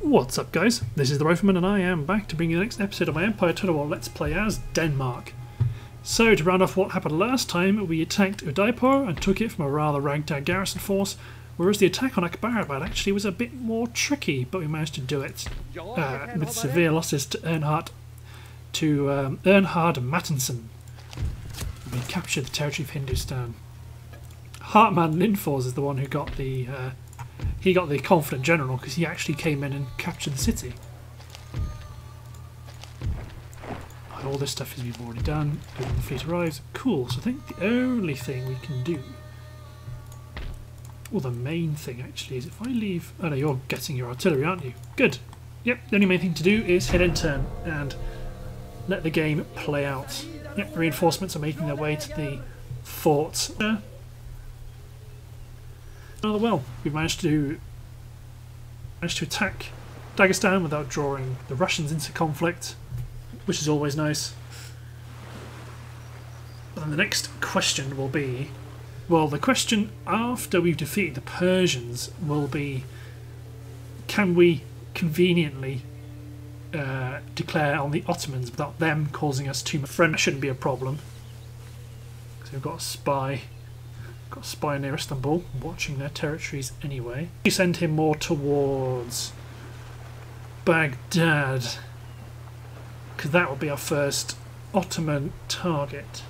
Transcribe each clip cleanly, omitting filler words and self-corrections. What's up, guys? This is the Rifleman, and I am back to bring you the next episode of my Empire Total War Let's Play as Denmark. So, to round off what happened last time, we attacked Udaipur and took it from a rather ragtag garrison force, whereas the attack on Akbarabad actually was a bit more tricky, but we managed to do it with severe losses to Earnhardt Mattinson. We captured the territory of Hindustan. Hartman Lindfors is the one who got the... He got the confident general because he actually came in and captured the city. All this stuff is we've already done. When the fleet arrives, cool. So I think the only thing we can do, well, the main thing actually is if I leave. Oh no, you're getting your artillery, aren't you? Good. Yep. The only main thing to do is hit and turn and let the game play out. Yep. Reinforcements are making their way to the fort. Rather well. We've managed to attack Dagestan without drawing the Russians into conflict, which is always nice. And the next question will be, well, the question after we've defeated the Persians will be, can we conveniently declare on the Ottomans without them causing us too much? French shouldn't be a problem. So we've got a spy. Got a spy near Istanbul, watching their territories anyway. We send him more towards Baghdad, because that will be our first Ottoman target.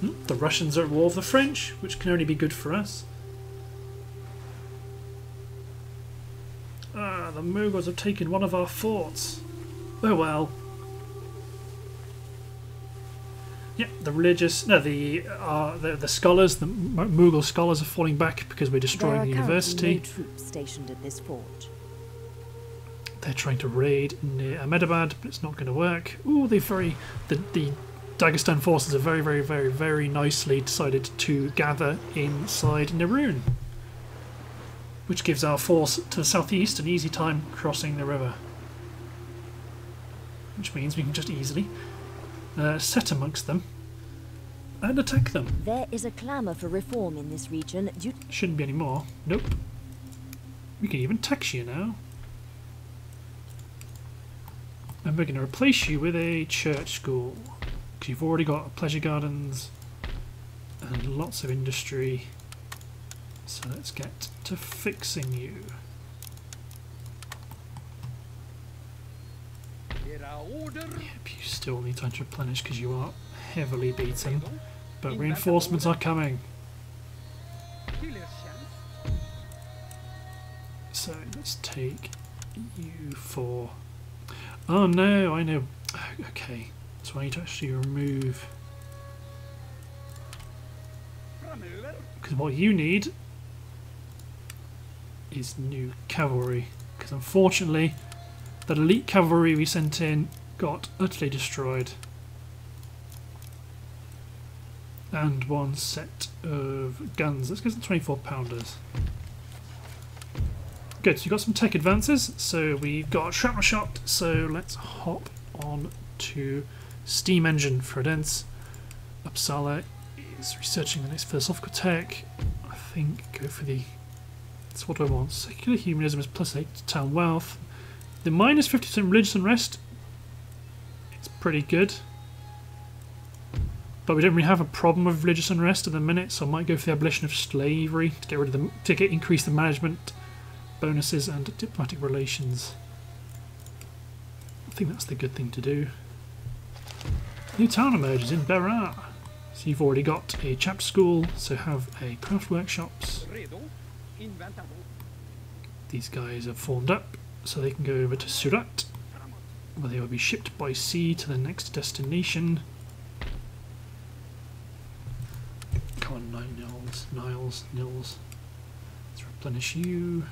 The Russians are at war with the French, which can only be good for us. Ah, the Mughals have taken one of our forts. Oh well. Yep, the scholars, the Mughal scholars, are falling back because we're destroying the university. There are currently no troops stationed at this fort. They're trying to raid near Ahmedabad, but it's not going to work. Ooh, the Dagestan forces are very nicely decided to gather inside Nerun, which gives our force to the southeast an easy time crossing the river, which means we can just easily. Set amongst them and attack them. There is a clamour for reform in this region. Shouldn't be any more. Nope. We can even tax you now. And we're going to replace you with a church school, because you've already got pleasure gardens and lots of industry. So let's get to fixing you. Yep, you still need time to replenish because you are heavily beaten, but reinforcements are coming. So let's take you for... Oh no, I know. Okay, so I need to actually remove... Because what you need is new cavalry, because unfortunately the elite cavalry we sent in got utterly destroyed. And one set of guns. Let's get some 24 pounders. Good, so you've got some tech advances. So we've got shrapnel shot. So let's hop on to steam engine for Edens. Uppsala is researching the next philosophical tech. I think go for the... That's what I want. Secular humanism is +8 to town wealth. The minus 50% religious unrest, it's pretty good. But we don't really have a problem with religious unrest at the minute, so I might go for the abolition of slavery to get rid of them, increase the management bonuses and diplomatic relations. I think that's the good thing to do. New town emerges in Berar. So you've already got a chapter school, so have a craft workshops. These guys are formed up, so they can go over to Surat, where they will be shipped by sea to their next destination. Come on, Nils. Let's replenish you.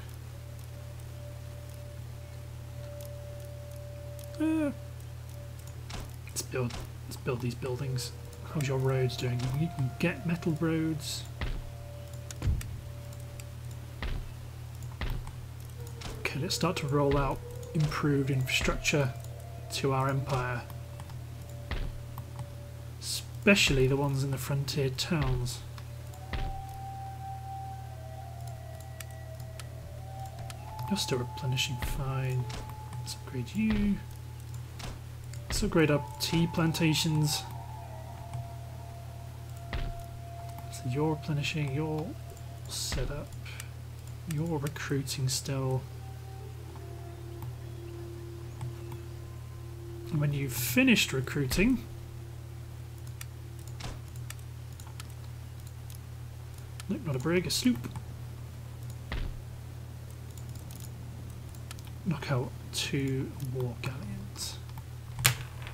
Let's build these buildings. How's your roads doing? You can get metal roads. Let's start to roll out improved infrastructure to our empire, especially the ones in the frontier towns. You're still replenishing, fine. Let's upgrade you. Let's upgrade up tea plantations. So you're replenishing, you're set up. You're recruiting still. And when you've finished recruiting, nope, not a brig, a sloop. Knock out 2 war galleons.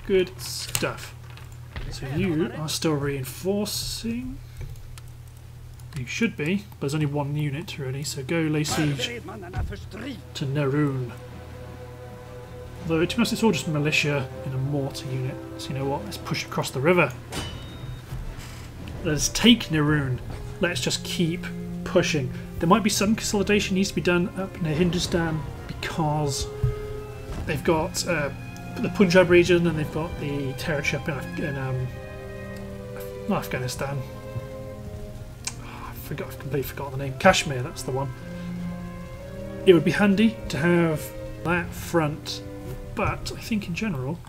Good stuff. So you are still reinforcing. You should be, but there's only 1 unit really, so go lay siege to Nerun. Although to be honest it's all just militia and a mortar unit, so you know what, let's push across the river. Let's take Nerun. Let's just keep pushing. There might be some consolidation needs to be done up near Hindustan because they've got the Punjab region and they've got the territory up in Afghanistan. I've completely forgotten the name. Kashmir, that's the one. It would be handy to have that front, but I think in general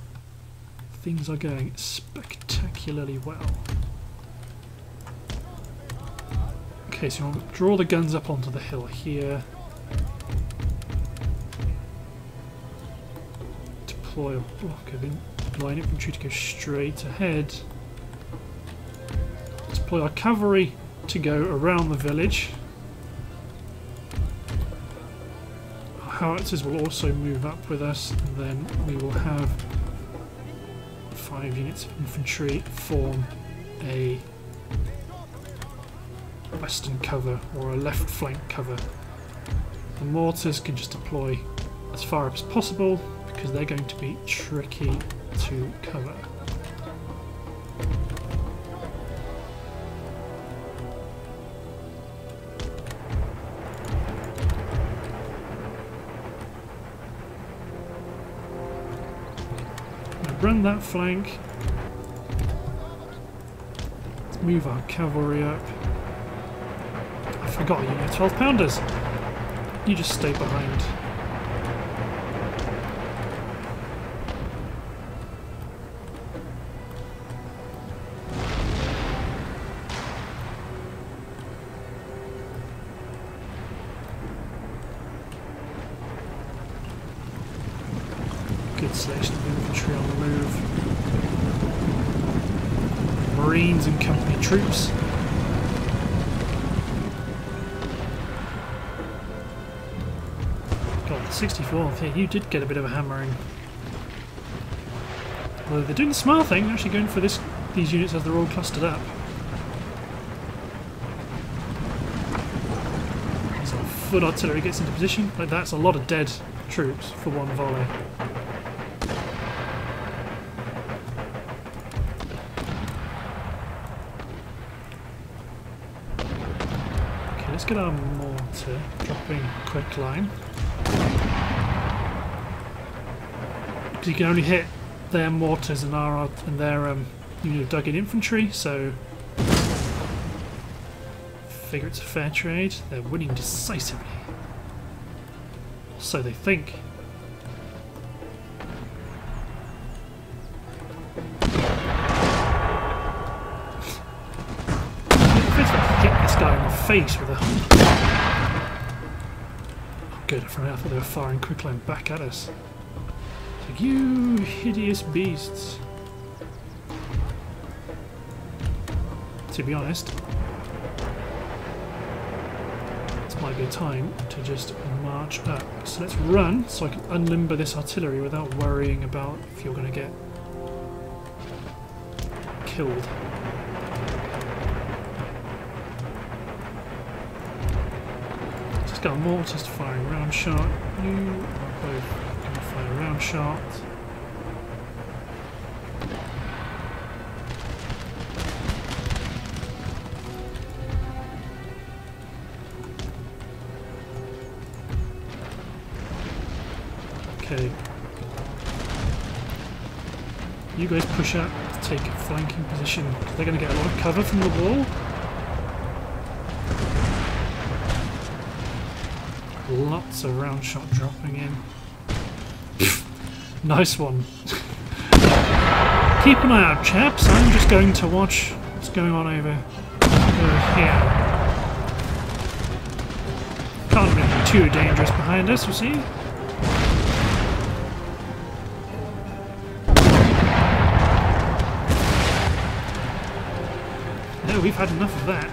things are going spectacularly well. Okay, so you want to draw the guns up onto the hill here. Deploy a block of line infantry to go straight ahead. Deploy our cavalry to go around the village. Our howitzers will also move up with us, and then we will have 5 units of infantry form a western cover or a left flank cover. The mortars can just deploy as far up as possible because they're going to be tricky to cover. Run that flank. Let's move our cavalry up. I forgot you have 12 pounders. You just stay behind. Good selection of infantry on the move. Marines and company troops. God, the 64th here, you did get a bit of a hammering. Although they're doing the smart thing, they're actually going for these units as they're all clustered up. So foot artillery gets into position, like that's a lot of dead troops for one volley. Let's get our mortar dropping quick line. Because you can only hit their mortars and their unit of dug-in infantry, so figure it's a fair trade. They're winning decisively. So they think. Face with a... Oh good, I thought they were firing quickline back at us. Like, you hideous beasts. To be honest, this might be a time to just march up. So let's run so I can unlimber this artillery without worrying about if you're going to get killed. Got mortars firing round shot. You are both going to fire round shot. Okay. You guys push up to take a flanking position. They're going to get a lot of cover from the wall. Lots of round shot dropping in. Nice one. Keep an eye out, chaps. I'm just going to watch what's going on over here. Can't be too dangerous behind us, you see. No, we've had enough of that.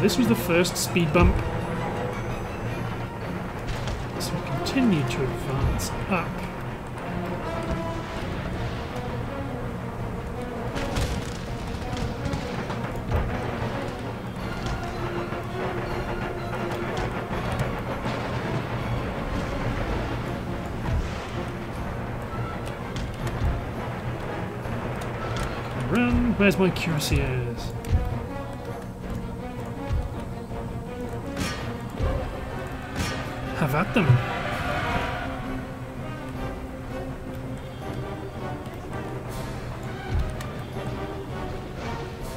This was the first speed bump. So we continue to advance up. Run, where's my cuirassiers? Have at them.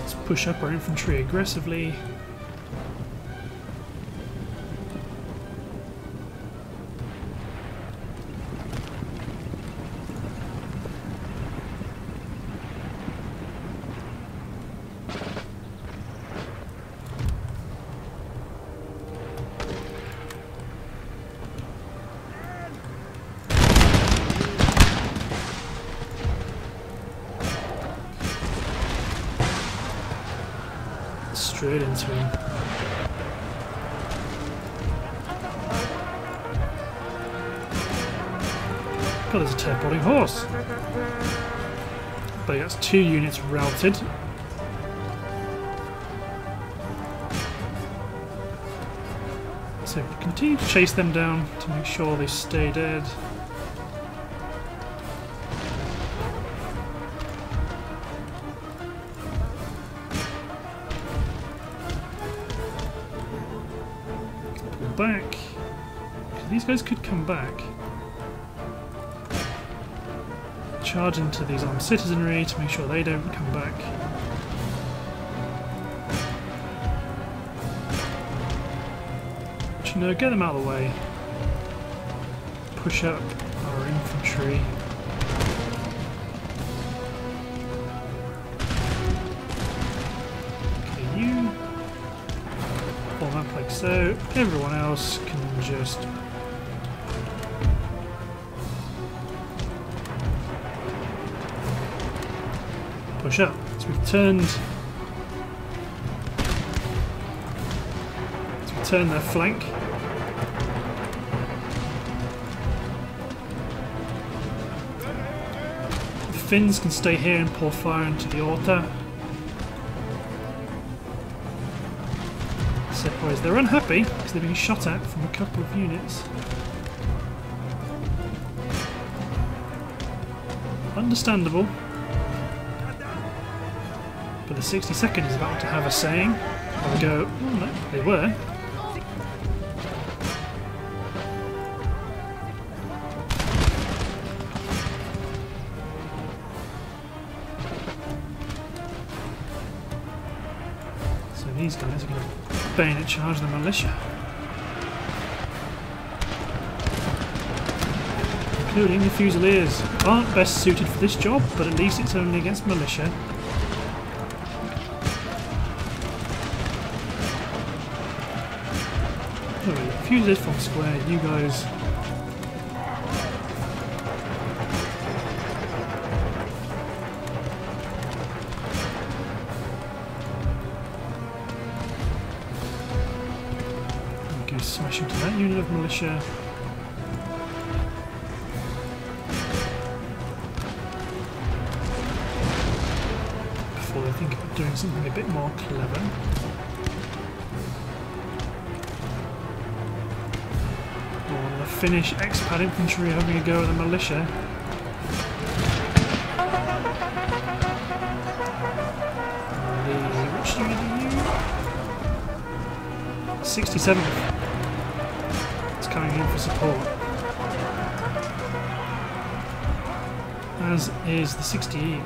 Let's push up our infantry aggressively. Into him. God, there's a teleporting horse. But that's two units routed. So continue to chase them down to make sure they stay dead. These guys could come back. Charge into these armed citizenry to make sure they don't come back. But you know, get them out of the way. Push up our infantry. Okay, you form up like so. Everyone else can just push up. So we've turned their flank. The Finns can stay here and pour fire into the Orta. Sepoys, they're unhappy because they're being shot at from a couple of units. Understandable. 62nd is about to have a saying. And we go, oh, no, they were. So these guys are going to bayonet charge the militia. Including the Fusiliers. Aren't best suited for this job, but at least it's only against militia. Use this from square, you guys. Okay, smash into that unit of militia. Before they think about doing something a bit more clever. Finnish expat infantry having a go at the militia. 67th is coming in for support, as is the 68th.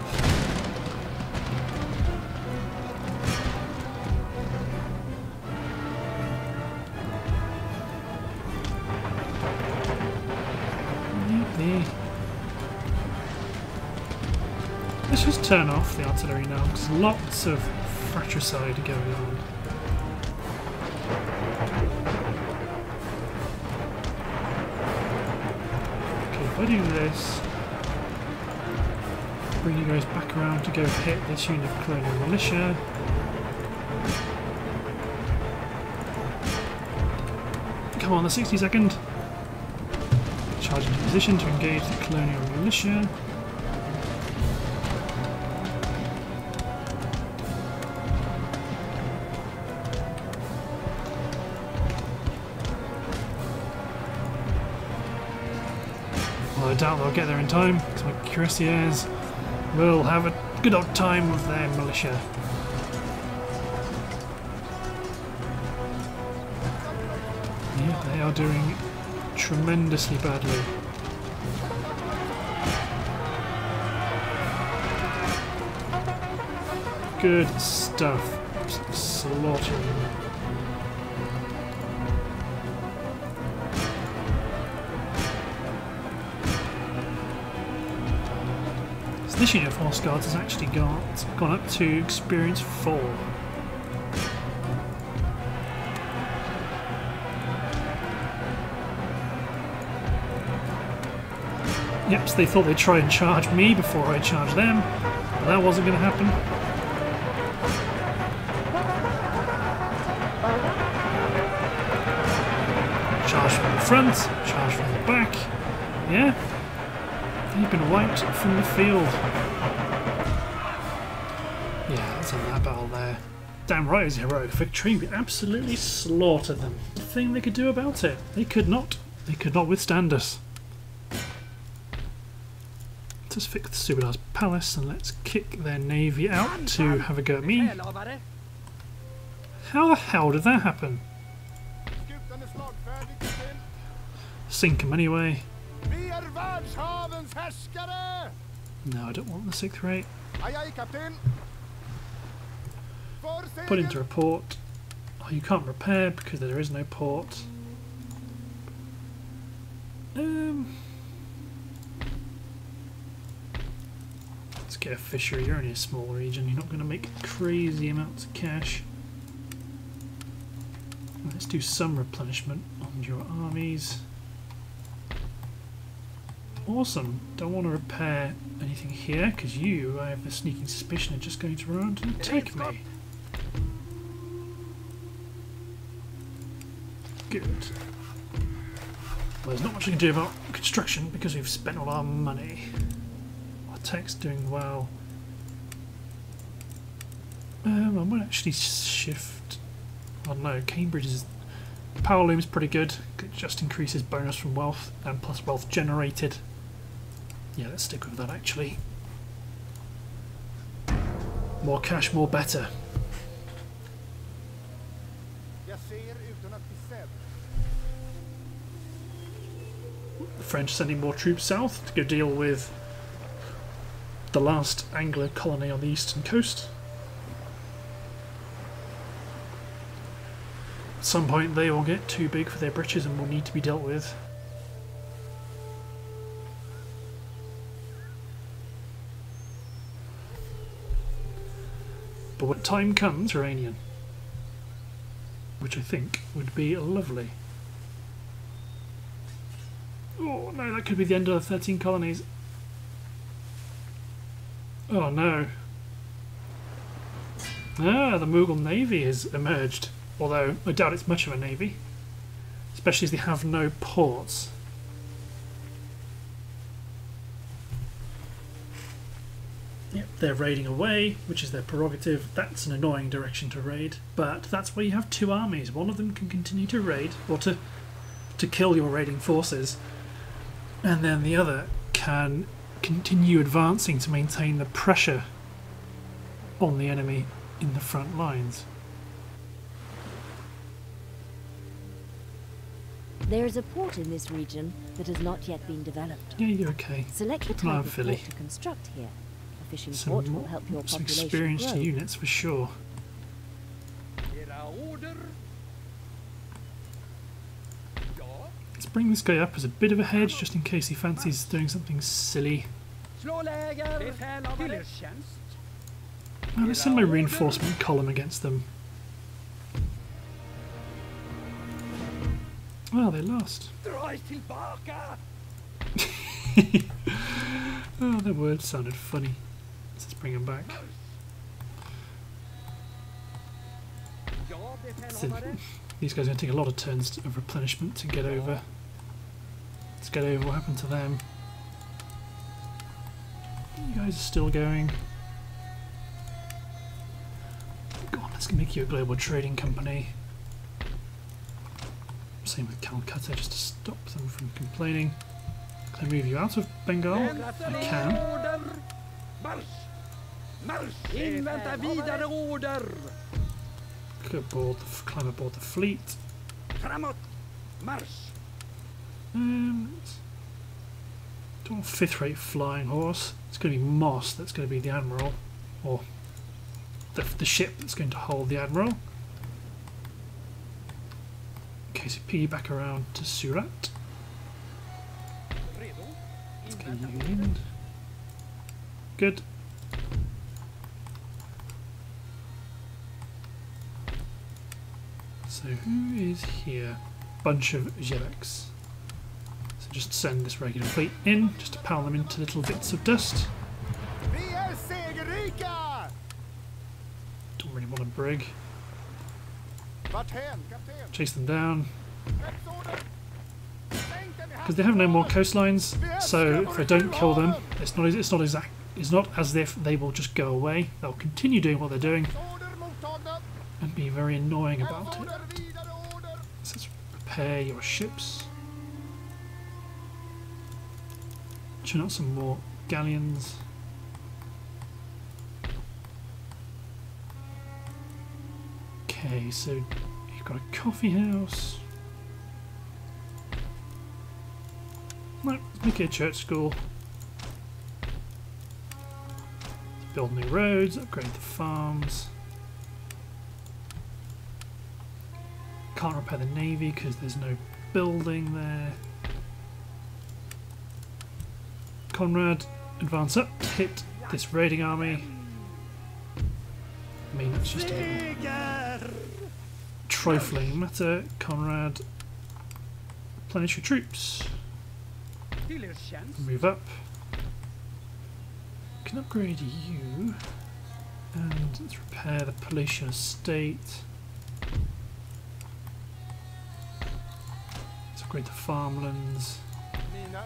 Let's just turn off the artillery now, because lots of fratricide going on. Okay, if I do this, bring you guys back around to go hit this unit of colonial militia. Come on, the 62nd. Charge into position to engage the colonial militia. I doubt they'll get there in time, because my cuirassiers will have a good old time with their militia. Yeah, they are doing tremendously badly. Good stuff. Slaughtering. This unit of Horse Guards has actually gone up to experience 4. Yep, so they thought they'd try and charge me before I charged them, but that wasn't going to happen. Charge from the front, charge from the back, yeah. You've been wiped from the field. Yeah, that's in that battle there. Damn right it was a heroic victory. We absolutely slaughtered them. Nothing they could do about it. They could not withstand us. Let's just fix the Subadar's palace and let's kick their navy out to have a go at me. How the hell did that happen? Sink them anyway. No, I don't want the 6th rate. Put into a port. Oh, you can't repair because there is no port. Let's get a fishery. You're only a small region. You're not going to make crazy amounts of cash. Let's do some replenishment on your armies. Awesome. Don't want to repair anything here because you, I have a sneaking suspicion, are just going to run around and attack me. Good. Well, there's not much we can do about construction because we've spent all our money. Our tech's doing well. I might actually shift. Oh no, Cambridge's power loom is pretty good. It just increases bonus from wealth and plus wealth generated. Yeah, let's stick with that actually. More cash, more better. The French sending more troops south to go deal with the last Anglo colony on the eastern coast. At some point they will get too big for their britches and will need to be dealt with. But when time comes, Iranian, which I think would be lovely. Oh no, that could be the end of the 13 colonies. Oh no. Ah, the Mughal navy has emerged, although I doubt it's much of a navy, especially as they have no ports. Yep, they're raiding away, which is their prerogative. That's an annoying direction to raid, but that's where you have two armies. One of them can continue to raid, or to kill your raiding forces, and then the other can continue advancing to maintain the pressure on the enemy in the front lines. There is a port in this region that has not yet been developed. Yeah, you're okay. Select the type of port to construct here. A fishing port will help your population grow. Some experienced units for sure. Let's bring this guy up as a bit of a hedge, just in case he fancies doing something silly. Let's send my reinforcement column against them. Well, they lost. Oh, the words sounded funny. Let's just bring them back. These guys are going to take a lot of turns of replenishment to get over. Let's get over what happened to them. You guys are still going. Go on, let's make you a global trading company. Same with Calcutta, just to stop them from complaining. Can I move you out of Bengal? I can. Climb aboard the fleet. Don't want fifth-rate flying horse. It's going to be Moss that's going to be the admiral, or the ship that's going to hold the admiral. Okay, so P back around to Surat. Let's get you in. Good. So who is here? Bunch of Jerex. So just send this regular fleet in, just to pound them into little bits of dust. Don't really want a brig. Chase them down. Because they have no more coastlines, so if I don't kill them, it's not as if they will just go away. They'll continue doing what they're doing and be very annoying about it. So let's repair your ships. Churn out some more galleons. Okay, so you've got a coffee house. No, make it a church school. Let's build new roads, upgrade the farms. Can't repair the navy because there's no building there. Conrad, advance up, hit this raiding army. I mean, it's just a trifling matter. Conrad, replenish your troops. Move up. Can upgrade you. And let's repair the palatial estate. Upgrade the farmlands.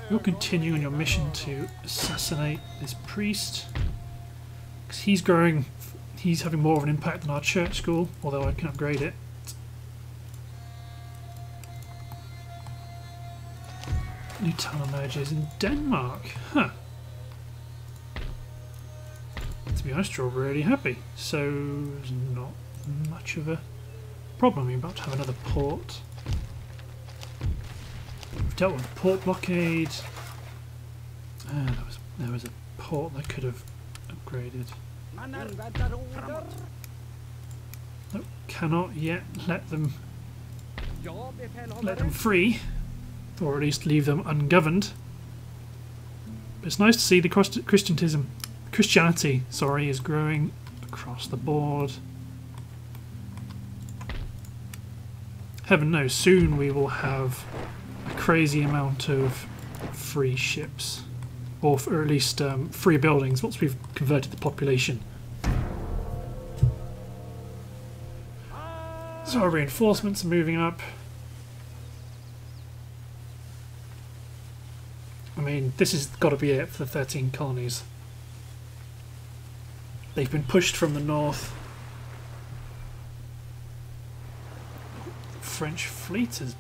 You'll continue on your mission to assassinate this priest because he's growing, he's having more of an impact than our church school, although I can upgrade it. New town emerges in Denmark, huh? To be honest, you're really happy, so there's not much of a problem. You're about to have another port. We've dealt with a port blockade. There was a port that could have upgraded. Nope, cannot yet let them free, or at least leave them ungoverned. But it's nice to see the Christianity is growing across the board. Heaven knows, soon we will have crazy amount of free ships, or at least free buildings once we've converted the population. So our reinforcements are moving up. I mean, this has got to be it for the 13 colonies. They've been pushed from the north. The French fleet is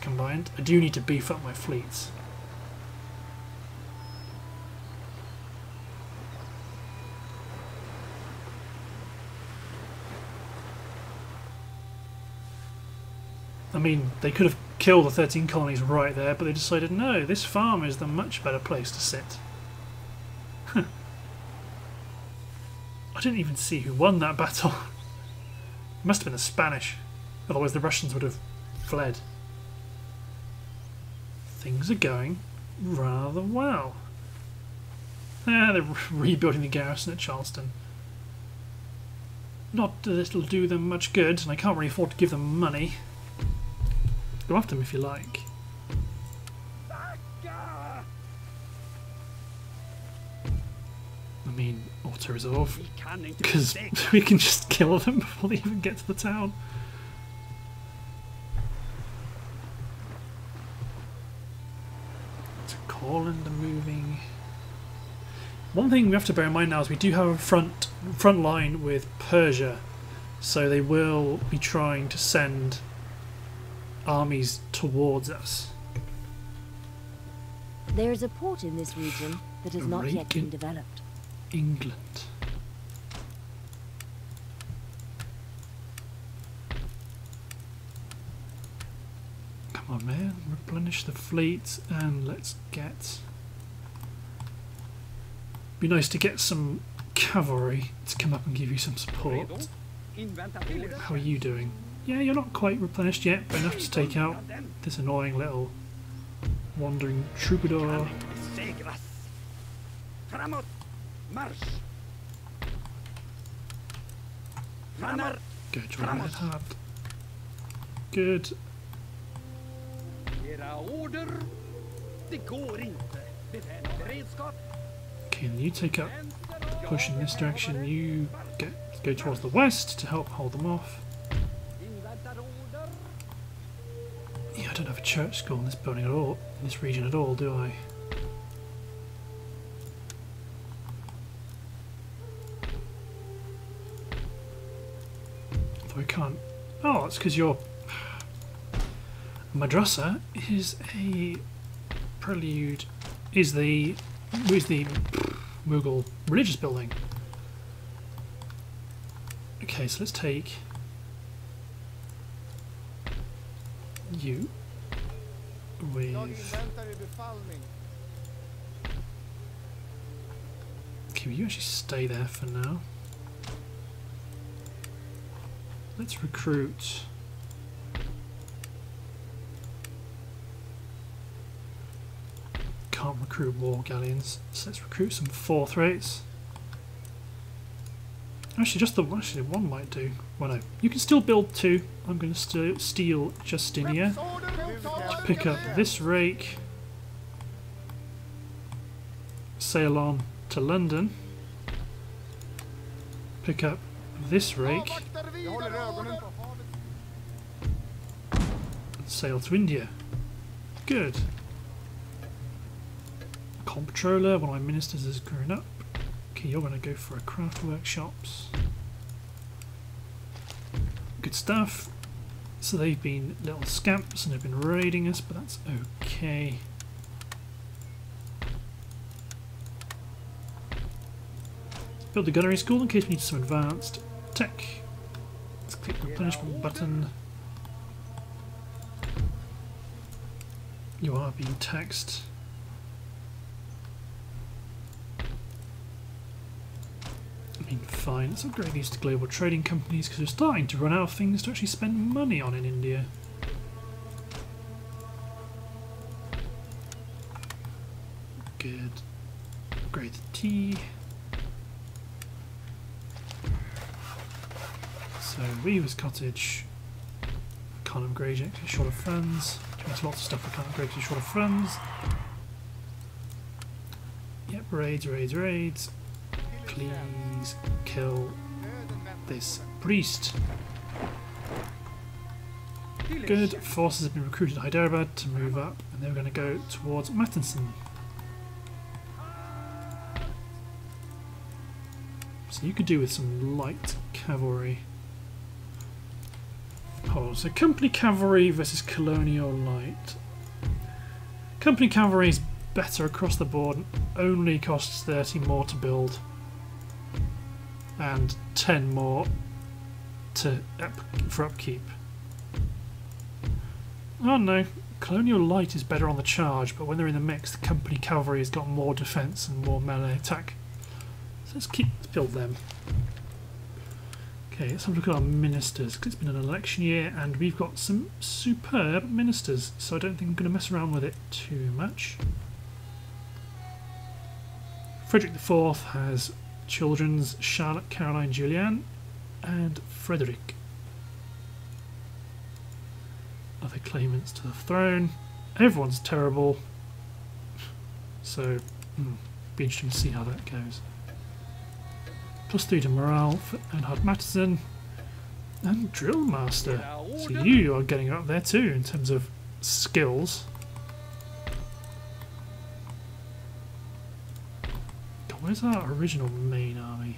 combined. I do need to beef up my fleets. I mean, they could have kill the 13 colonies right there, but they decided, no, this farm is the much better place to sit. Huh. I didn't even see who won that battle. It must have been the Spanish, otherwise the Russians would have fled. Things are going rather well. They're rebuilding the garrison at Charleston. Not that it'll do them much good, and I can't really afford to give them money. Go after them if you like. I mean, auto-resolve, because we can just kill them before they even get to the town. To Courland are moving. One thing we have to bear in mind now is we do have a front line with Persia, so they will be trying to send armies towards us. There is a port in this region that has not yet been developed. England. Come on, man. Replenish the fleet and let's get... Be nice to get some cavalry to come up and give you some support. How are you doing? Yeah, you're not quite replenished yet, but enough to take out this annoying little wandering troubadour. Go join Earnhardt. Good. Okay, then you take up push in this direction, you go towards the west to help hold them off. Yeah, I don't have a church school in this building at all, in this region at all, do I? Although I can't... Oh, it's because your Madrasa is a prelude, is the Mughal religious building. Okay, so let's take you with... Okay, will you actually stay there for now? Let's recruit... Can't recruit war galleons, so let's recruit some fourth rates. Actually, actually one might do. Well, no, you can still build two. I'm going to steal Justinia to pick up this rake. Sail on to London. Pick up this rake. And sail to India. Good. Comptroller, one of my ministers has grown up. Okay, you're going to go for a craft workshops. Good stuff. So they've been little scamps and have been raiding us, but that's okay. Build the gunnery school in case we need some advanced tech. Let's click the replenishment button. You are being taxed. Fine, let's upgrade these to global trading companies because we're starting to run out of things to actually spend money on in India. Good. Upgrade the tea. So, Weaver's Cottage. Can't upgrade it because short of funds. There's lots of stuff I can't upgrade because short of funds. Yep, raids. Please kill this priest. Good. Forces have been recruited at Hyderabad to move up, and they're going to go towards Mattinson. So you could do with some light cavalry. Oh, so company cavalry versus colonial light. Company cavalry is better across the board and only costs 30 more to build. And 10 more for upkeep. Oh no, Colonial Light is better on the charge, but when they're in the mix, the company cavalry has got more defence and more melee attack. So let's build them. Okay, let's have a look at our ministers, because it's been an election year and we've got some superb ministers, so I don't think I'm going to mess around with it too much. Frederick IV has children's Charlotte, Caroline, Julianne and Frederick. Other claimants to the throne. Everyone's terrible, so be interesting to see how that goes. +3 to morale for Earnhardt Mattinson and drill master. So you are getting up there too in terms of skills. God, where's our original main army?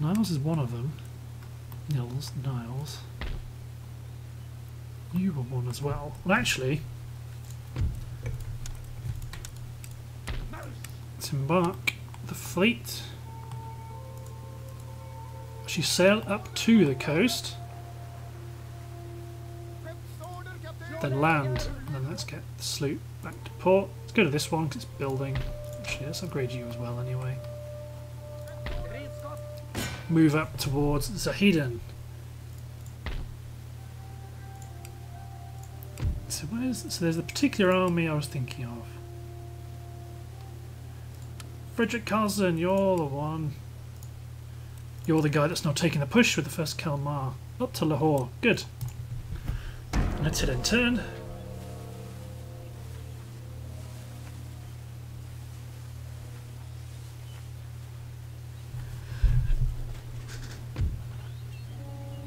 Niles is one of them. Niles. You were one as well. Well, actually, let's embark the fleet. She sailed up to the coast, then land, and then let's get the sloop back to port. Let's go to this one because it's building. Actually, let's upgrade you as well anyway. Move up towards Zahedan. So there's the particular army I was thinking of. Frederick Carlson, you're the one. You're the guy that's now taking the push with the first Kalmar. Up to Lahore. Good. Let's hit and turn.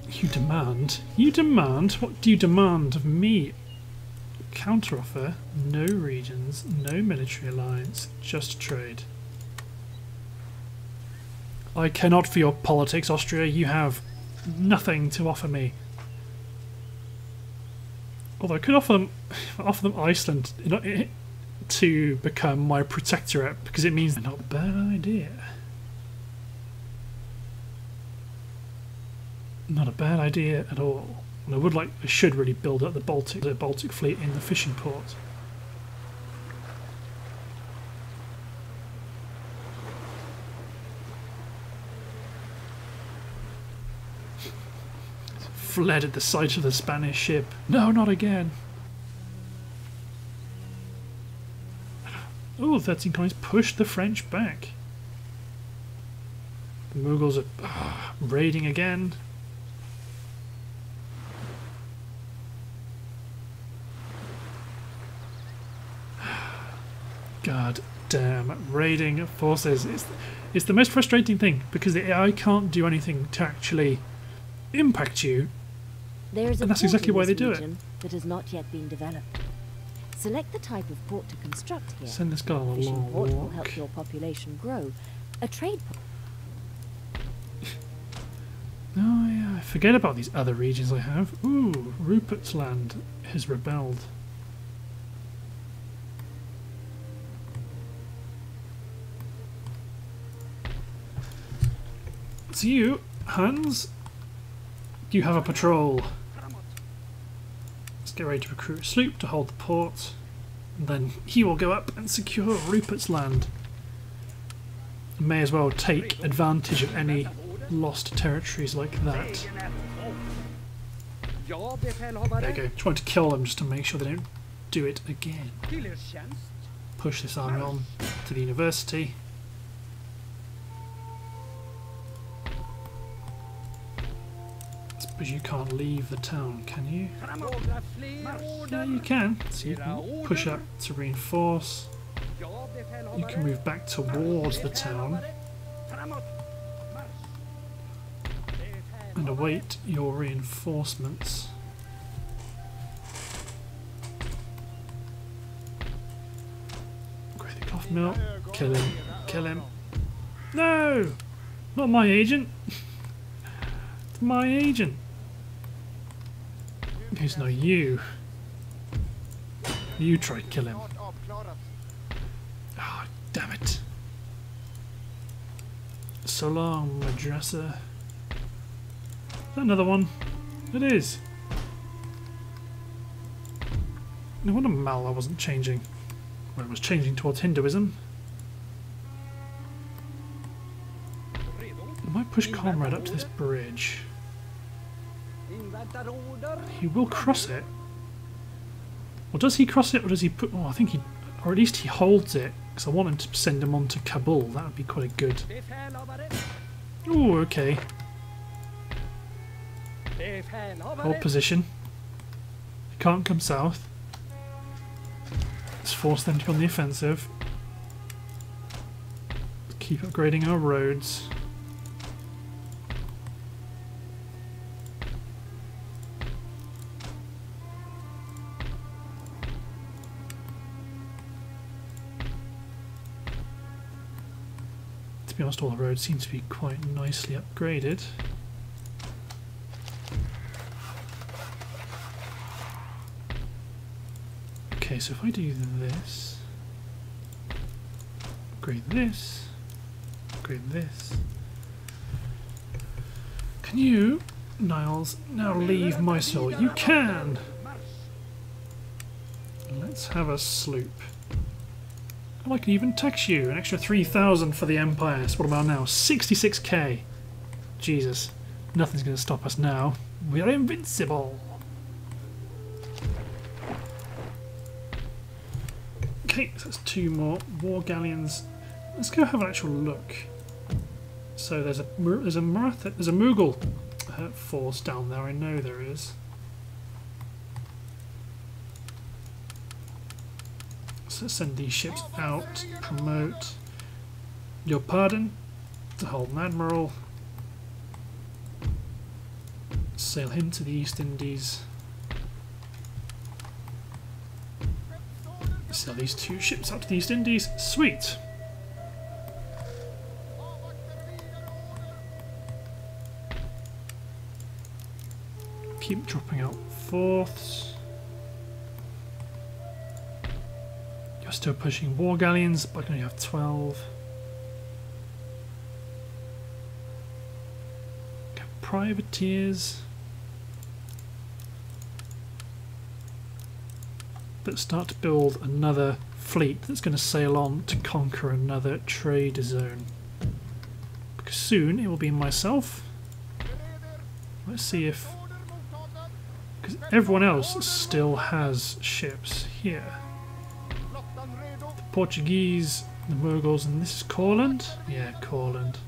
You demand? You demand? What do you demand of me? Counteroffer, no regions, no military alliance, just trade. I cannot for your politics, Austria. You have nothing to offer me. Although I could offer them Iceland to become my protectorate, because it means they're not a bad idea. Not a bad idea at all. And I would like, I should really build up the Baltic fleet in the fishing port. Fled at the sight of the Spanish ship. No, not again. Oh, 13 colonies pushed the French back. The Mughals are raiding again. God damn raiding forces. It's the most frustrating thing, because the AI can't do anything to actually impact you. And that's exactly why they do it. That has not yet been developed. Select the type of port to construct here. Send this guy on a long walk. Will help your population grow. A trade port. Oh yeah, I forget about these other regions I have. Ooh, Rupert's Land has rebelled. So you, Hans, you have a patrol. Let's get ready to recruit a sloop to hold the port, and then he will go up and secure Rupert's Land. May as well take advantage of any lost territories like that. There you go, trying to kill them just to make sure they don't do it again. Push this army on to the university. But you can't leave the town, can you? Yeah, you can. So you can push up to reinforce. You can move back towards the town and await your reinforcements. Great cough mill. Kill him. Kill him. No! Not my agent. It's my agent. Who's no you? You try to kill him. Ah, oh, damn it. So long, Madrasa. Is that another one? It is. No wonder Malwa wasn't changing. Well, it was changing towards Hinduism. I might push Conrad up to this bridge. He will cross it. Or does he cross it, or does he put... Oh, I think he... Or at least he holds it, because I want him to send him on to Kabul. That would be quite a good... Ooh, okay. Hold position. He can't come south. Let's force them to go on the offensive. Keep upgrading our roads. To be honest, all the roads seem to be quite nicely upgraded. Okay, so if I do this, upgrade this, upgrade this. Can you, Niles, now leave my soul? You can! Let's have a sloop. I can even tax you an extra 3,000 for the Empire. So what about now? 66k. Jesus, nothing's going to stop us now. We are invincible. Okay, so that's two more war galleons. Let's go have an actual look. So there's a Maratha, there's a Mughal force down there. I know there is. Let's send these ships out. Promote your pardon to Holden Admiral. Sail him to the East Indies. Sail these two ships out to the East Indies. Sweet. Keep dropping out fourths. You're still pushing war galleons, but I can only have 12. Privateers that start to build another fleet that's going to sail on to conquer another trade zone. Because soon it will be myself. Let's see if... Because everyone else still has ships here. Portuguese, the Mughals, and this is Courland? Yeah, Courland.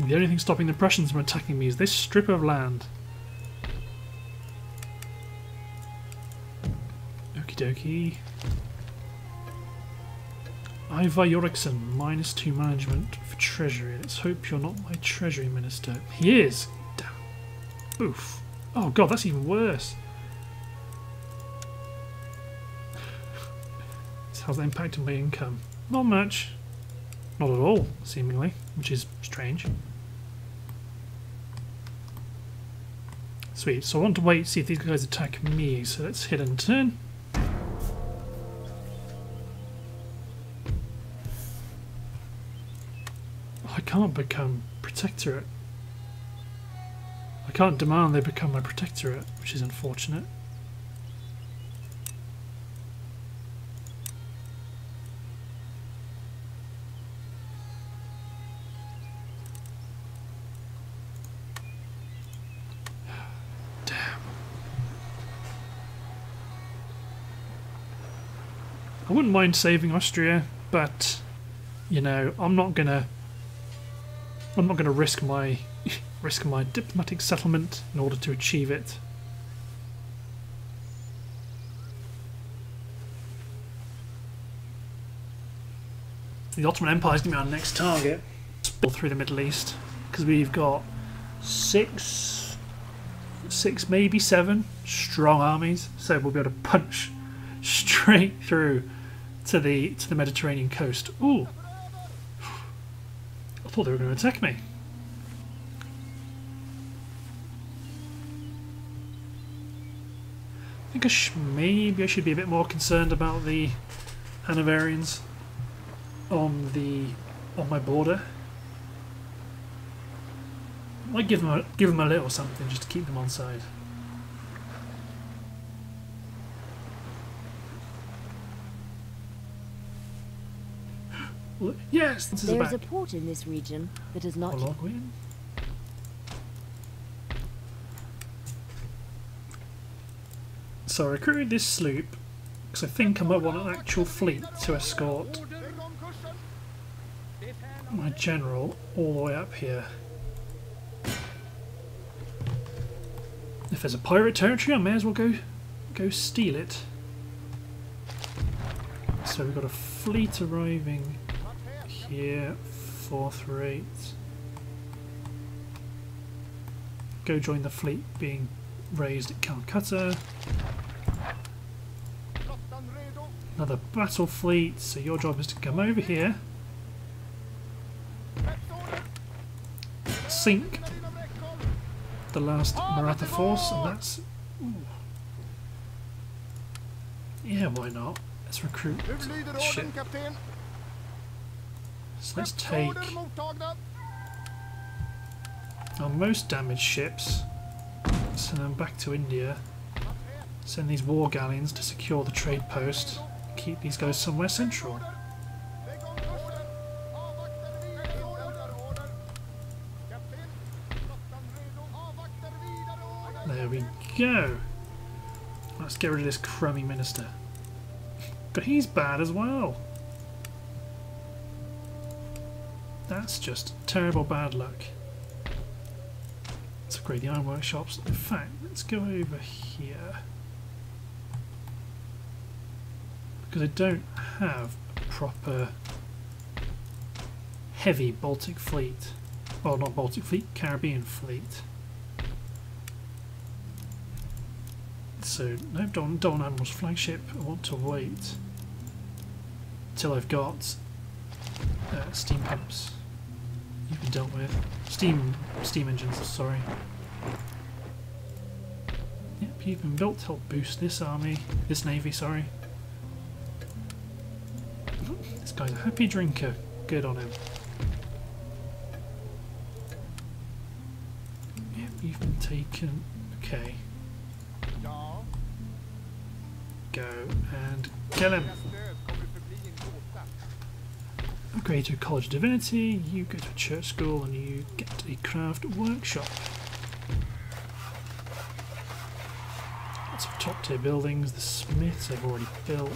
The only thing stopping the Prussians from attacking me is this strip of land. Okie dokie. Ivar Jorikson, minus 2 management for treasury. Let's hope you're not my treasury minister. He is! Damn. Oof. Oh god, that's even worse. So how's that impact on my income? Not much. Not at all, seemingly, which is strange. Sweet, so I want to wait to see if these guys attack me, so let's hit and turn. I can't become protectorate. I can't demand they become my protectorate, which is unfortunate. Damn. I wouldn't mind saving Austria, but you know, I'm not going to risk my diplomatic settlement in order to achieve it. The Ottoman Empire is going to be our next target. Spill through the Middle East because we've got six, maybe seven strong armies, so we'll be able to punch straight through to the Mediterranean coast. Ooh. I thought they were going to attack me. I think maybe I should be a bit more concerned about the Hanoverians. on my border. Might give them a little something just to keep them on side. Yes, this is a port in this region that is not. So I recruited this sloop because I think I might want an actual fleet to escort my general all the way up here. If there's a pirate territory, I may as well go steal it. So we've got a fleet arriving here, 438. Go join the fleet being raised at Calcutta. Another battle fleet, so your job is to come over here, sink the last Maratha force, and that's... Ooh. Yeah, why not? Let's recruit the ship. So let's take our most damaged ships, send them back to India, send these war galleons to secure the trade post, keep these guys somewhere central. There we go. Let's get rid of this crummy minister. But he's bad as well. That's just terrible bad luck. Let's upgrade the iron workshops. In fact, let's go over here, because I don't have a proper heavy Baltic fleet. Well, not Baltic fleet, Caribbean fleet. So, no, Don Admiral's flagship. I want to wait till I've got steam pumps. You've been dealt with. Steam engines, sorry. Yep, you've been built to help boost this army, this navy, sorry. This guy's a happy drinker. Good on him. Yep, you've been taken. Okay. Go and kill him. Upgrade to a College of Divinity, you go to a church school, and you get a craft workshop. Lots of top tier buildings, the smiths I've already built.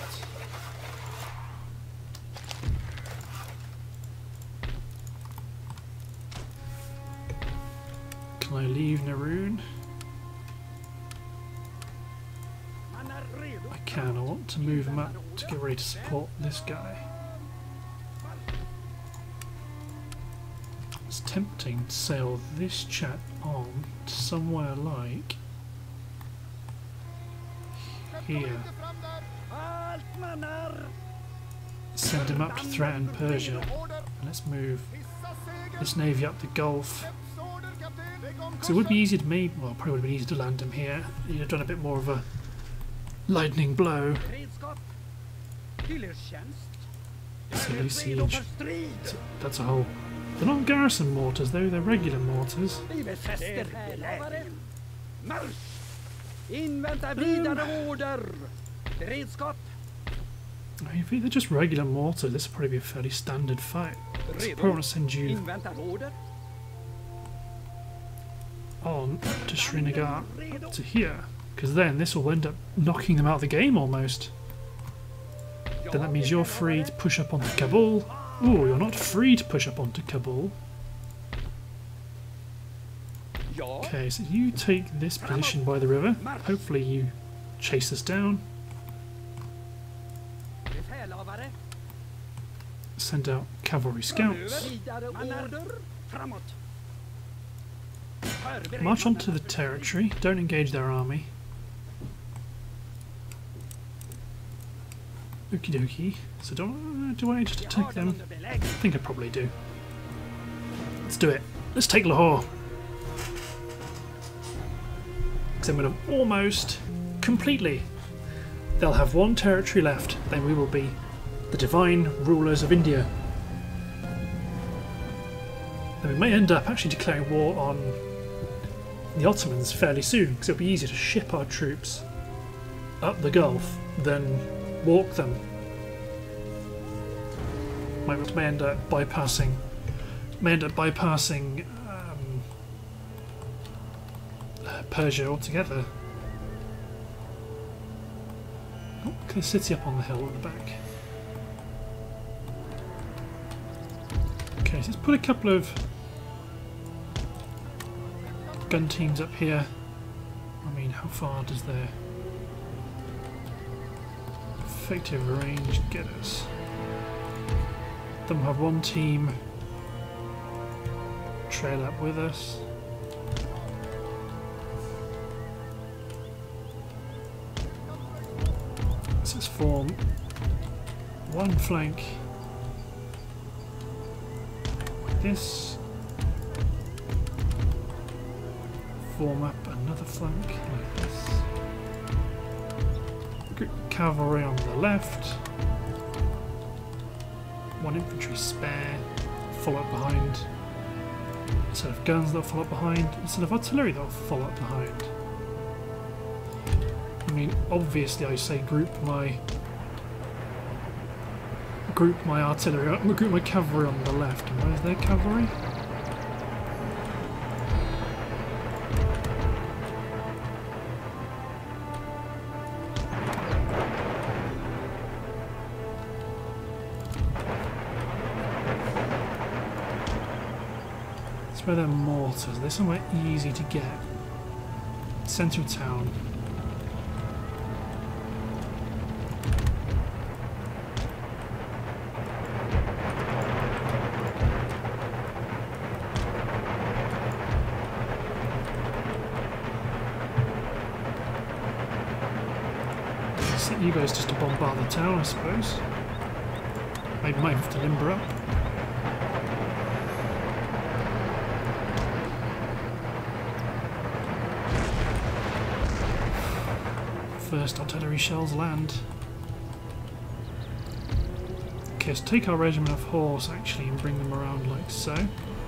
Can I leave Nerun? I want to move him up to get ready to support this guy. It's tempting to sail this chap on to somewhere like here. Send him up to threaten Persia. And let's move this navy up the Gulf. Because it would be easy to meet, well, it probably would have been easy to land him here. You'd have done a bit more of a lightning blow. Silly siege. That's a whole... They're not garrison mortars though, they're regular mortars. If they're just regular mortars, this will probably be a fairly standard fight. So I probably want to send you on to Srinagar, up to here. Because then this will end up knocking them out of the game almost. Then that means you're free to push up onto Kabul. Ooh, you're not free to push up onto Kabul. Okay, so you take this position by the river. Hopefully you chase us down. Send out cavalry scouts. March onto the territory. Don't engage their army. Okie dokie. So do I just attack them? I think I probably do. Let's do it. Let's take Lahore. Because then we'll have almost completely. They'll have one territory left. Then we will be the divine rulers of India. And we may end up actually declaring war on the Ottomans fairly soon, because it'll be easier to ship our troops up the Gulf than walk them. Might end up bypassing Persia altogether. Oh, clear city up on the hill at the back. Okay, so let's put a couple of gun teams up here. I mean, how far does their effective range get us? Then we'll have one team trail up with us. So let's form one flank like this. Form up another flank like this. Good cavalry on the left. One infantry spare, follow up behind. Instead of guns, they'll follow up behind. Instead of artillery, they'll follow up behind. I mean, obviously, I say group my artillery. I'm gonna group my cavalry on the left. And where's their cavalry? Where they're mortars, they're somewhere easy to get. Centre of town. So you guys just to bombard the town, I suppose. I might have to limber up. First artillery shells land. Okay, let's take our regiment of horse actually and bring them around like so.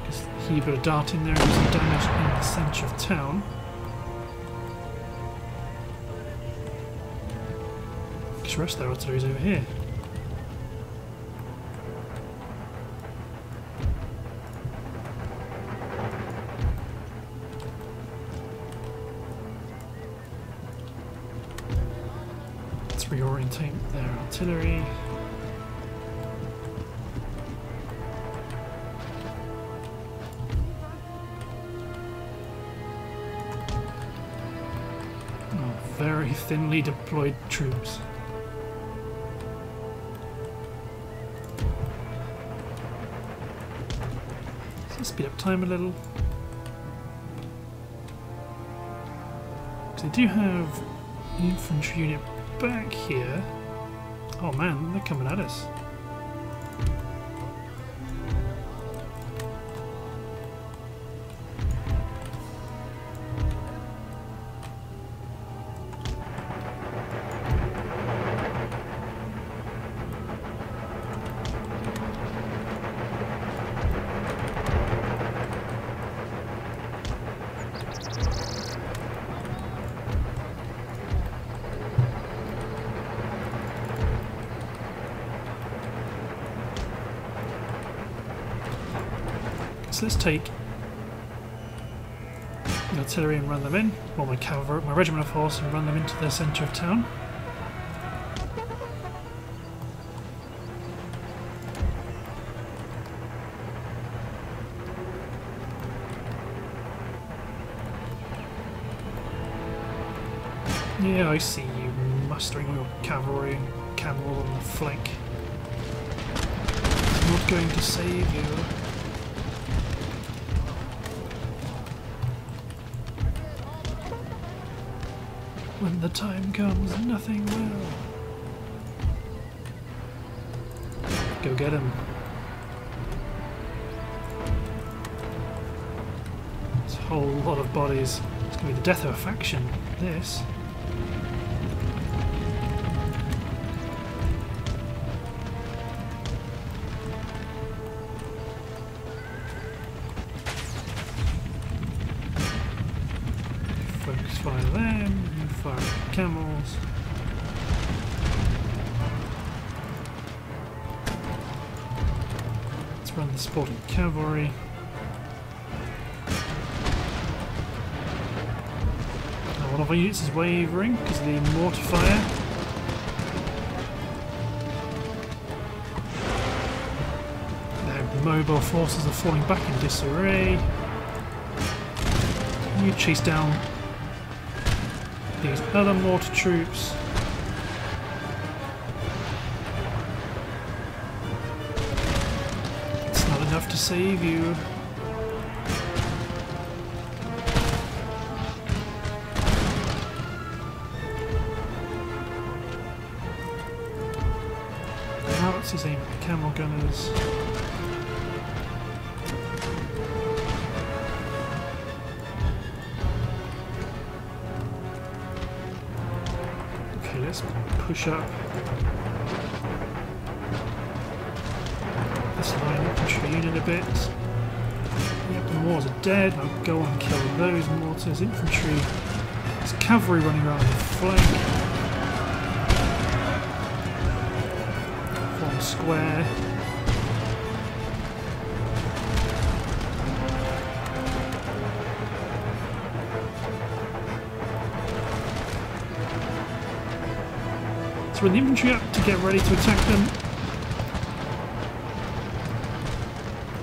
Just heave a dart in there and do some damage in the centre of town. Just rest their artillery's over here. Reorientate their artillery. Oh, very thinly deployed troops. So speed up time a little. Because they do have an infantry unit back here. Oh man, they're coming at us. So let's take the artillery and run them in, or my cavalry, my regiment of horse, and run them into the centre of town. Yeah, I see you mustering your cavalry and camel on the flank. It's not going to save you. When the time comes, nothing will. Go get him. It's a whole lot of bodies. It's going to be the death of a faction, this. Let's fire them, you fire the camels. Let's run the supporting cavalry. Now one of our units is wavering because of the mortar fire. Their mobile forces are falling back in disarray. You chase down these other mortar troops. It's not enough to save you. Now it's his aim at the camel gunners. Push up. This line up and train in a bit. Yep, the Moors are dead. I'll go and kill those mortars. Infantry. There's cavalry running around the flank. Form square. So run the infantry up to get ready to attack them.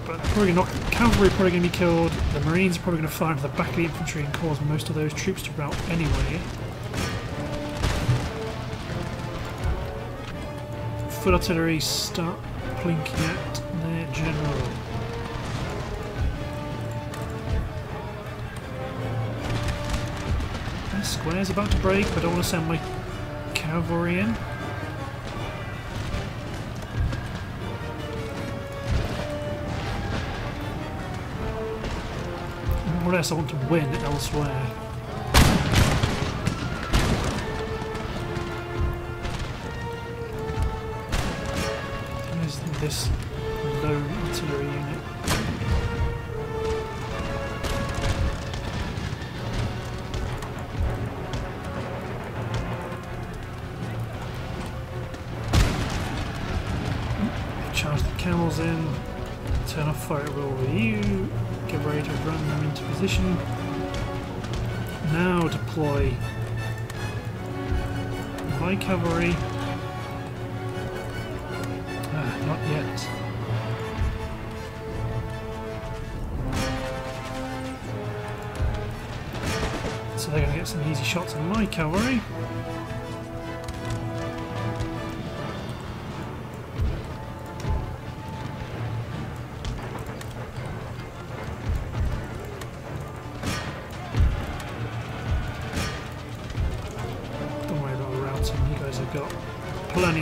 But they're probably not, cavalry are probably going to be killed. The marines are probably going to fly into the back of the infantry and cause most of those troops to rout anyway. Foot artillery start plinking at their general. Their square's about to break, but I don't want to send my cavalry in. More or less I want to win elsewhere. There's this low artillery unit. Camels in, turn off fire roll with you, get ready to run them into position. Now deploy my cavalry. Not yet. So they're going to get some easy shots on my cavalry.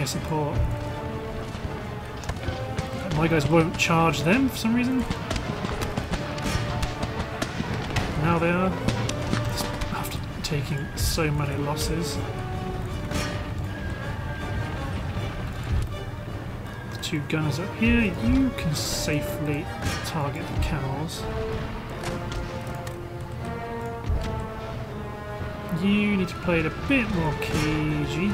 Support. My guys won't charge them for some reason. Now they are, after taking so many losses. The two gunners up here, you can safely target the camels. You need to play it a bit more cagey.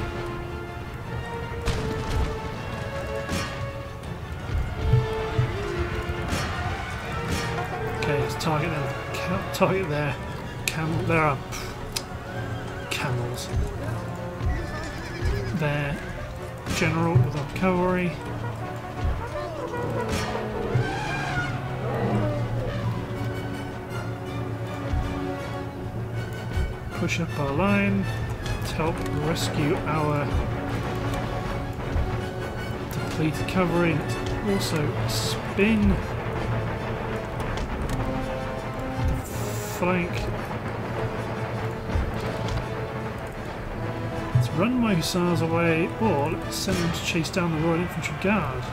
Target their camel. There are camels. Their general with our cavalry. Push up our line to help rescue our depleted cavalry. And also spin. Flank. Let's run my hussars away, or let's send them to chase down the Royal Infantry Guard.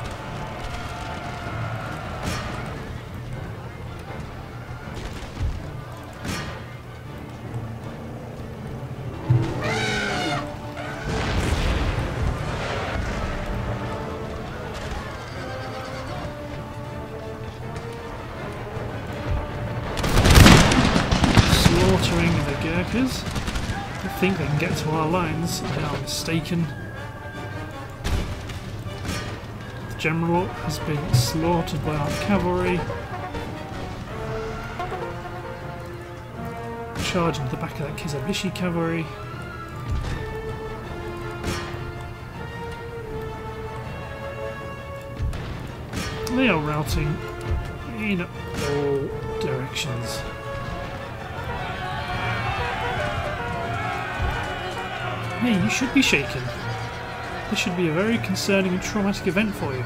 capturing the Gurkhas. They think they can get to our lines. They are mistaken. The general has been slaughtered by our cavalry. Charge into the back of that Kizabishi cavalry. They are routing in all directions. Hey, you should be shaken. This should be a very concerning and traumatic event for you.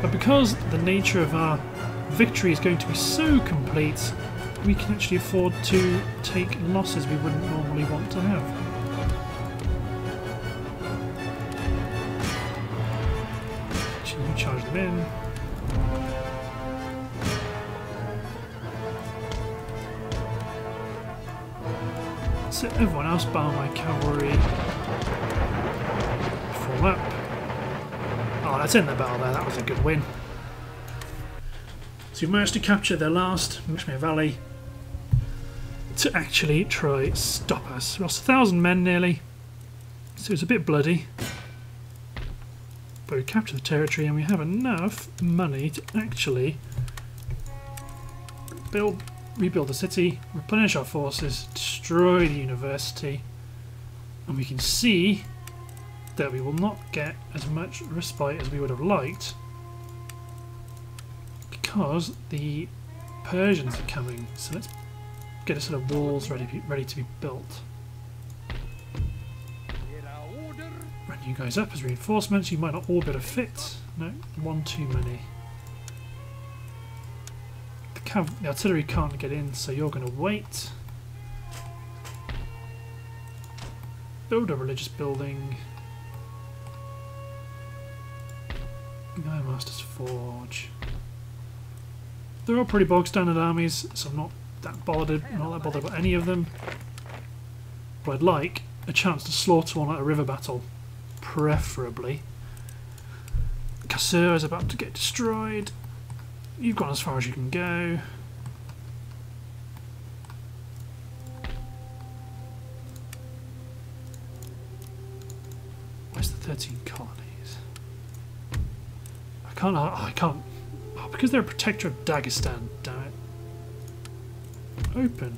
But because the nature of our victory is going to be so complete, we can actually afford to take losses we wouldn't normally want to have. Charge them in. So everyone else bar my cavalry. Form up. Oh, that's in the battle there, that was a good win. So we've managed to capture their last Kashmir Valley to actually try stop us. We lost 1,000 men nearly, so it's a bit bloody. But we capture the territory and we have enough money to actually rebuild the city, replenish our forces, destroy the university, and we can see that we will not get as much respite as we would have liked because the Persians are coming. So let's get a set of walls ready to be built. You guys up as reinforcements. You might not all be able to fit. No, one too many. The artillery can't get in, so you're going to wait. Build a religious building. No, Master's Forge. They're all pretty bog standard armies, so I'm not that bothered. I'm not that bothered about any of them. But I'd like a chance to slaughter one at a river battle. Preferably. Kasur is about to get destroyed. You've gone as far as you can go. Where's the 13 colonies? I can't. Oh, because they're a protector of Dagestan, damn it. Open.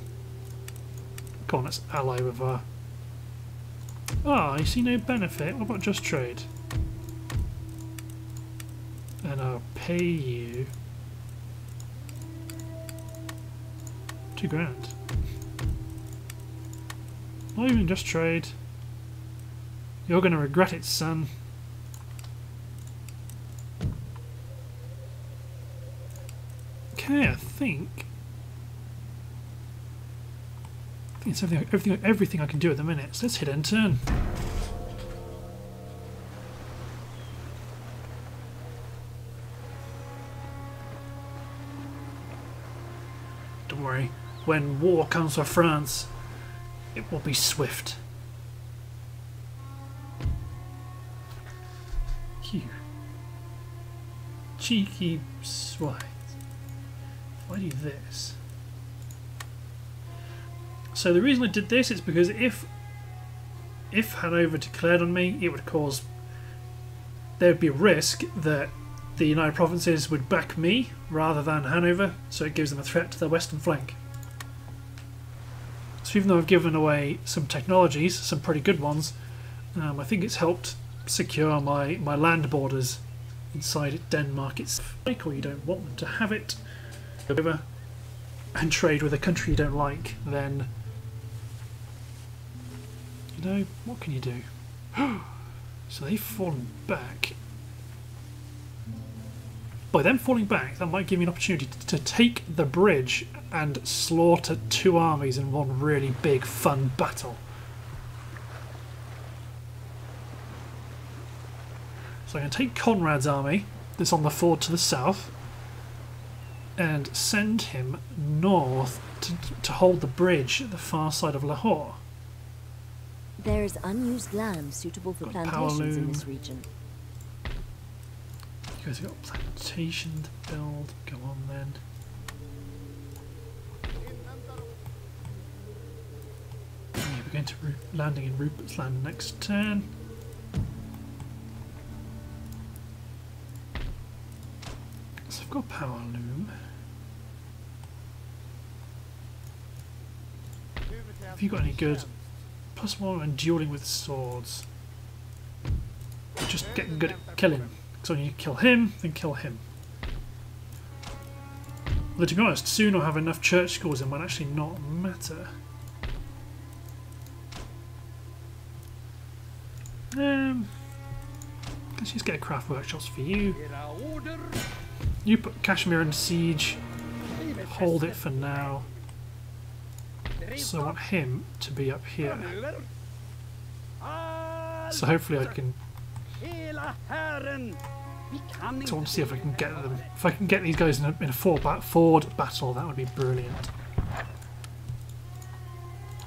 Come on, let's ally with our... Ah, you see no benefit? What about just trade? And I'll pay you... £2,000. Not even just trade. You're going to regret it, son. Okay, I think it's everything I can do at the minute, so let's hit and turn. Don't worry, when war comes for France, it will be swift. You cheeky swine. Why do this? So the reason I did this is because if Hanover declared on me, it would cause... There would be a risk that the United Provinces would back me rather than Hanover, so it gives them a threat to their western flank. So even though I've given away some technologies, some pretty good ones, I think it's helped secure my land borders inside Denmark itself. Or you don't want them to have it. And trade with a country you don't like, then... You know, what can you do? So they've fallen back. By them falling back, that might give me an opportunity to take the bridge and slaughter two armies in one really big, fun battle. So I'm going to take Conrad's army, that's on the ford to the south, and send him north to hold the bridge at the far side of Lahore. There is unused land suitable for plantations in this region. You guys have got plantation to build. Go on then. We're going to be landing in Rupert's Land next turn. So I've got power loom. Have you got any good? Plus one and dueling with swords. Just getting good at killing. So you kill him, then kill him. Although to be honest, soon I'll have enough church scores and it might actually not matter. Let's just get craft workshops for you. You put Kashmir in siege. Hold it for now. So I want him to be up here. So hopefully I can... So I want to see if I can get them. If I can get these guys in a forward battle, that would be brilliant.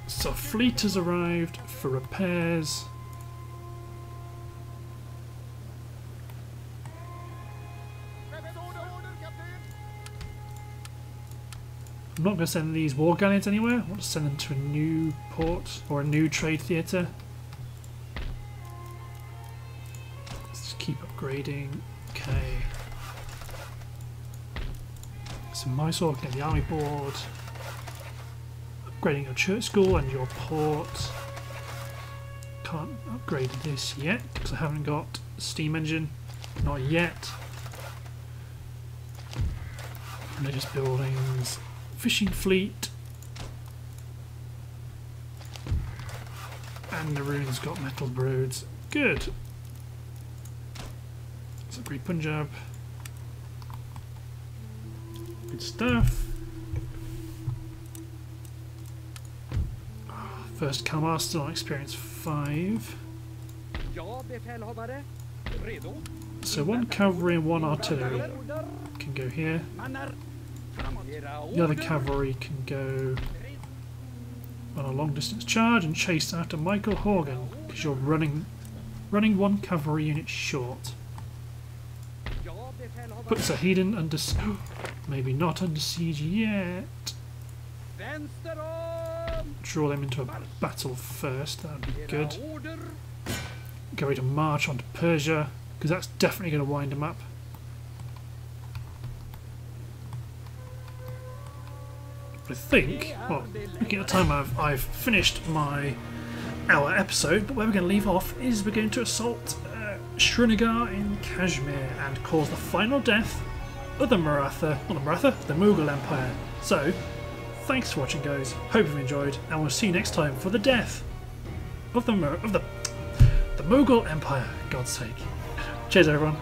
So our fleet has arrived for repairs. I'm not going to send these war galleons anywhere. I want to send them to a new port or a new trade theatre. Let's just keep upgrading. Okay. So Mysore can get the army board. Upgrading your church school and your port. Can't upgrade this yet because I haven't got a steam engine. Not yet. Religious buildings. Fishing fleet, and Nerun's got metal broods. Good. Let's upgrade Punjab. Good stuff. First Kalmar still on experience 5. So one cavalry and one artillery can go here. The other cavalry can go on a long distance charge and chase after Michael Horgan because you're running one cavalry unit short. Put Zahedan under maybe not under siege yet. Draw them into a battle first, that would be good. Go to march onto Persia because that's definitely going to wind them up. I think, well, looking at the time I've finished my hour episode, but where we're going to leave off is we're going to assault Srinagar in Kashmir and cause the final death of the Mughal Empire. So, thanks for watching, guys. Hope you've enjoyed, and we'll see you next time for the death of the Mughal Empire. God's sake. Cheers, everyone.